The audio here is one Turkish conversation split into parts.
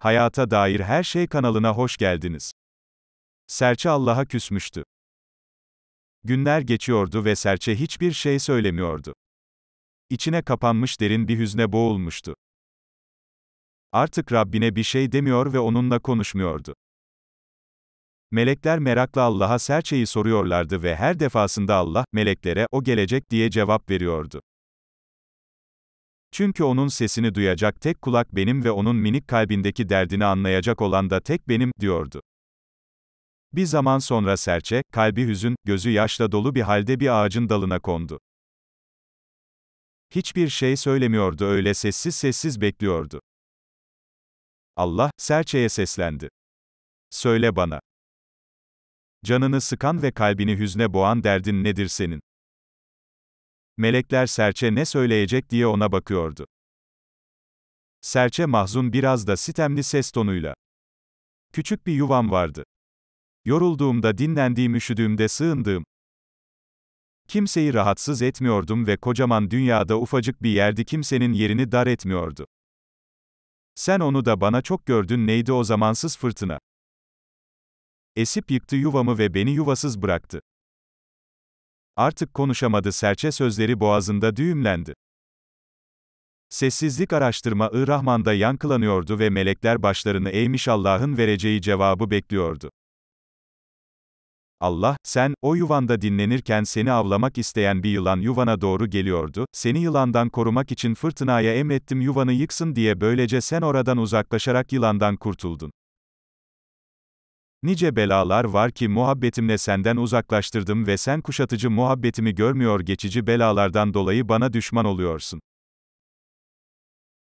Hayata Dair Her Şey kanalına hoş geldiniz. Serçe Allah'a küsmüştü. Günler geçiyordu ve serçe hiçbir şey söylemiyordu. İçine kapanmış derin bir hüzne boğulmuştu. Artık Rabbine bir şey demiyor ve onunla konuşmuyordu. Melekler merakla Allah'a serçeyi soruyorlardı ve her defasında Allah, meleklere, "O gelecek" diye cevap veriyordu. Çünkü onun sesini duyacak tek kulak benim ve onun minik kalbindeki derdini anlayacak olan da tek benim, diyordu. Bir zaman sonra serçe, kalbi hüzün, gözü yaşla dolu bir halde bir ağacın dalına kondu. Hiçbir şey söylemiyordu, öyle sessiz sessiz bekliyordu. Allah, serçeye seslendi. "Söyle bana. Canını sıkan ve kalbini hüzne boğan derdin nedir senin?" Melekler serçe ne söyleyecek diye ona bakıyordu. Serçe mahzun, biraz da sitemli ses tonuyla. "Küçük bir yuvam vardı. Yorulduğumda, dinlendiğim, üşüdüğümde sığındığım. Kimseyi rahatsız etmiyordum ve kocaman dünyada ufacık bir yerdi, kimsenin yerini dar etmiyordu. Sen onu da bana çok gördün, neydi o zamansız fırtına? Esip yıktı yuvamı ve beni yuvasız bıraktı." Artık konuşamadı serçe, sözleri boğazında düğümlendi. Sessizlik Araştırma-ı Rahman'da yankılanıyordu ve melekler başlarını eğmiş Allah'ın vereceği cevabı bekliyordu. Allah, "Sen, o yuvanda dinlenirken seni avlamak isteyen bir yılan yuvana doğru geliyordu, seni yılandan korumak için fırtınaya emrettim yuvanı yıksın diye, böylece sen oradan uzaklaşarak yılandan kurtuldun. Nice belalar var ki muhabbetimle senden uzaklaştırdım ve sen kuşatıcı muhabbetimi görmüyor, geçici belalardan dolayı bana düşman oluyorsun."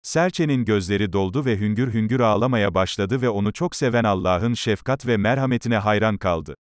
Serçenin gözleri doldu ve hüngür hüngür ağlamaya başladı ve onu çok seven Allah'ın şefkat ve merhametine hayran kaldı.